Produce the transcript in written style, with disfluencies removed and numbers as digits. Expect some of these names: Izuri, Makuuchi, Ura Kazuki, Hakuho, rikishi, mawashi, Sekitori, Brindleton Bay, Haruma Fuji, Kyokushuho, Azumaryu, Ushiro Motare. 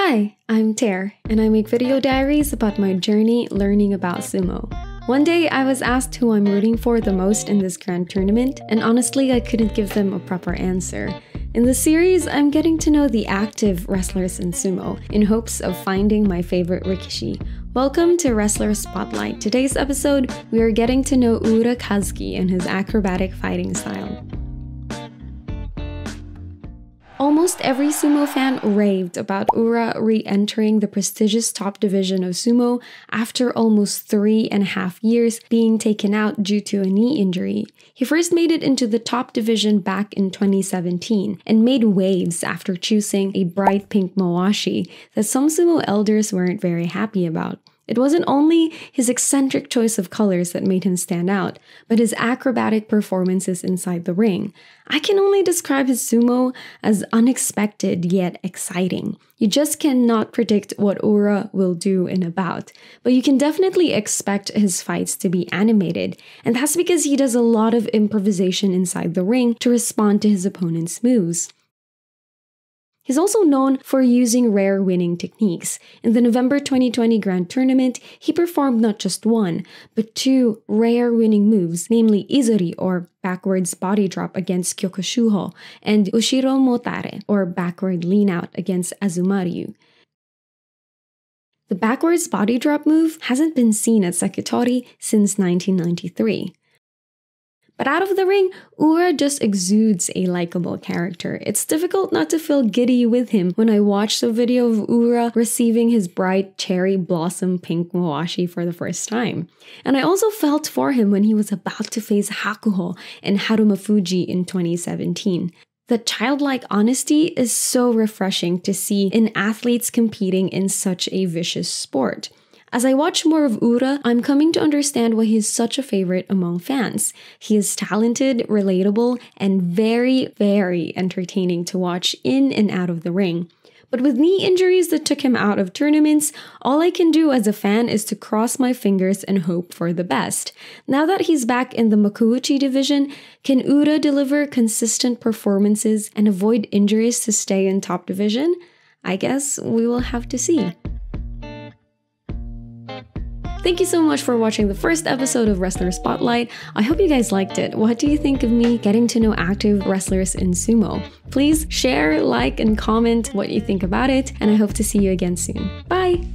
Hi, I'm Ter, and I make video diaries about my journey learning about sumo. One day I was asked who I'm rooting for the most in this grand tournament, and honestly I couldn't give them a proper answer. In the series, I'm getting to know the active wrestlers in sumo, in hopes of finding my favorite rikishi. Welcome to Wrestler Spotlight. Today's episode, we are getting to know Ura Kazuki and his acrobatic fighting style. Almost every sumo fan raved about Ura re-entering the prestigious top division of sumo after almost 3.5 years being taken out due to a knee injury. He first made it into the top division back in 2017 and made waves after choosing a bright pink mawashi that some sumo elders weren't very happy about. It wasn't only his eccentric choice of colors that made him stand out, but his acrobatic performances inside the ring. I can only describe his sumo as unexpected yet exciting. You just cannot predict what Ura will do in a bout, but you can definitely expect his fights to be animated, and that's because he does a lot of improvisation inside the ring to respond to his opponent's moves. He's also known for using rare winning techniques. In the November 2020 Grand Tournament, he performed not just one, but two rare winning moves, namely Izuri, or backwards body drop, against Kyokushuho, and Ushiro Motare, or backward lean out, against Azumaryu. The backwards body drop move hasn't been seen at Sekitori since 1993. But out of the ring, Ura just exudes a likable character. It's difficult not to feel giddy with him when I watched the video of Ura receiving his bright cherry blossom pink mawashi for the first time. And I also felt for him when he was about to face Hakuho and Haruma Fuji in 2017. The childlike honesty is so refreshing to see in athletes competing in such a vicious sport. As I watch more of Ura, I'm coming to understand why he's such a favorite among fans. He is talented, relatable, and very, very entertaining to watch in and out of the ring. But with knee injuries that took him out of tournaments, all I can do as a fan is to cross my fingers and hope for the best. Now that he's back in the Makuuchi division, can Ura deliver consistent performances and avoid injuries to stay in top division? I guess we will have to see. Thank you so much for watching the first episode of Wrestler Spotlight. I hope you guys liked it. What do you think of me getting to know active wrestlers in sumo? Please share, like, and comment what you think about it, and I hope to see you again soon. Bye!